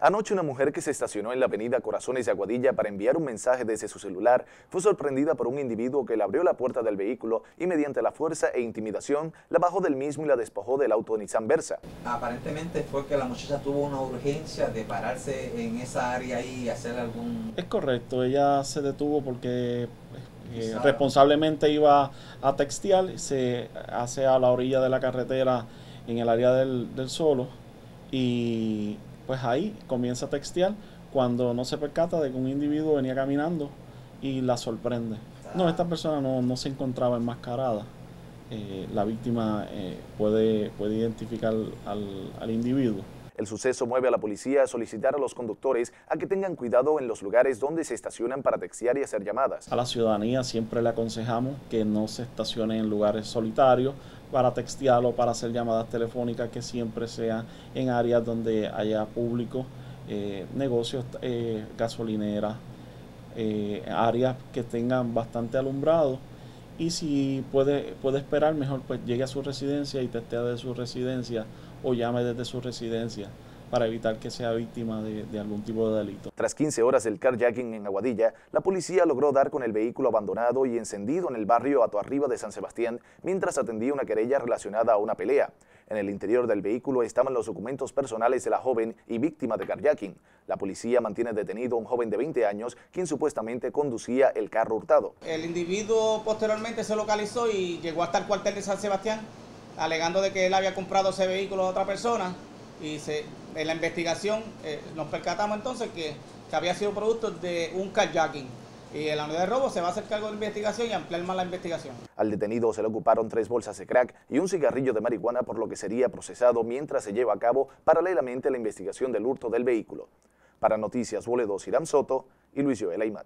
Anoche una mujer que se estacionó en la avenida Corazones de Aguadilla para enviar un mensaje desde su celular fue sorprendida por un individuo que le abrió la puerta del vehículo y mediante la fuerza e intimidación la bajó del mismo y la despojó del auto Nissan Versa. Aparentemente fue que la muchacha tuvo una urgencia de pararse en esa área y hacer algún... Es correcto, ella se detuvo porque responsablemente iba a textear, se hace a la orilla de la carretera en el área del solo y... pues ahí comienza a textear cuando no se percata de que un individuo venía caminando y la sorprende. No, esta persona no se encontraba enmascarada. La víctima puede identificar al individuo. El suceso mueve a la policía a solicitar a los conductores a que tengan cuidado en los lugares donde se estacionan para textear y hacer llamadas. A la ciudadanía siempre le aconsejamos que no se estacionen en lugares solitarios para textear o para hacer llamadas telefónicas, que siempre sean en áreas donde haya público, negocios, gasolineras, áreas que tengan bastante alumbrado. Y si puede esperar, mejor pues llegue a su residencia y testea desde su residencia o llame desde su residencia para evitar que sea víctima de algún tipo de delito. Tras 15 horas del carjacking en Aguadilla, la policía logró dar con el vehículo abandonado y encendido en el barrio Ato Arriba de San Sebastián mientras atendía una querella relacionada a una pelea. En el interior del vehículo estaban los documentos personales de la joven y víctima de carjacking. La policía mantiene detenido a un joven de 20 años, quien supuestamente conducía el carro hurtado. El individuo posteriormente se localizó y llegó hasta el cuartel de San Sebastián, alegando de que él había comprado ese vehículo a otra persona. Y en la investigación nos percatamos entonces que había sido producto de un carjacking. Y en la unidad de robo se va a hacer cargo de investigación y ampliar más la investigación. Al detenido se le ocuparon 3 bolsas de crack y un cigarrillo de marihuana, por lo que sería procesado mientras se lleva a cabo paralelamente la investigación del hurto del vehículo. Para Noticias Wole 2, Irán Soto y Luis Joel Aymar.